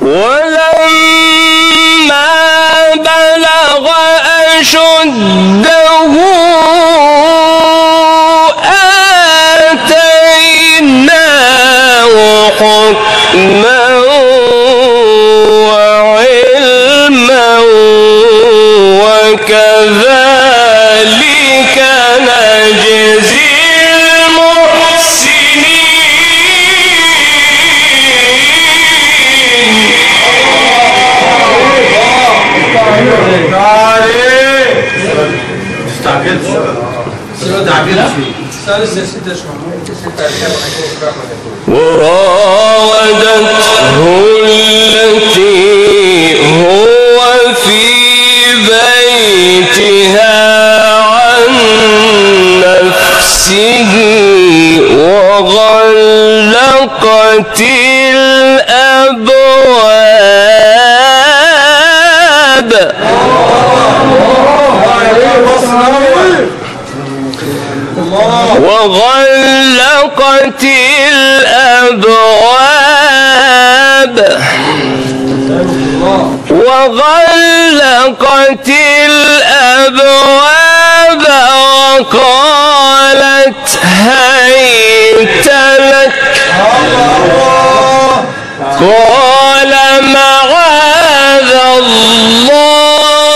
ولما بلغ أشده آتيناه حكما وعلما وكذلك نجزي وراودته التي هو في بيتها عن نفسه وغلقت الأبواب وغلقت الأبواب وقالت هيت لك قال معاذ الله